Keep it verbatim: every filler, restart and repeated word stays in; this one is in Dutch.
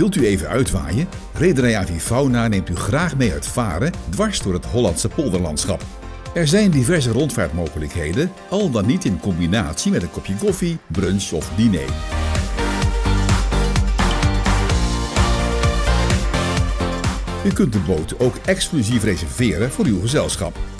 Wilt u even uitwaaien? Rederij Avifauna neemt u graag mee uit varen dwars door het Hollandse polderlandschap. Er zijn diverse rondvaartmogelijkheden, al dan niet in combinatie met een kopje koffie, brunch of diner. U kunt de boot ook exclusief reserveren voor uw gezelschap.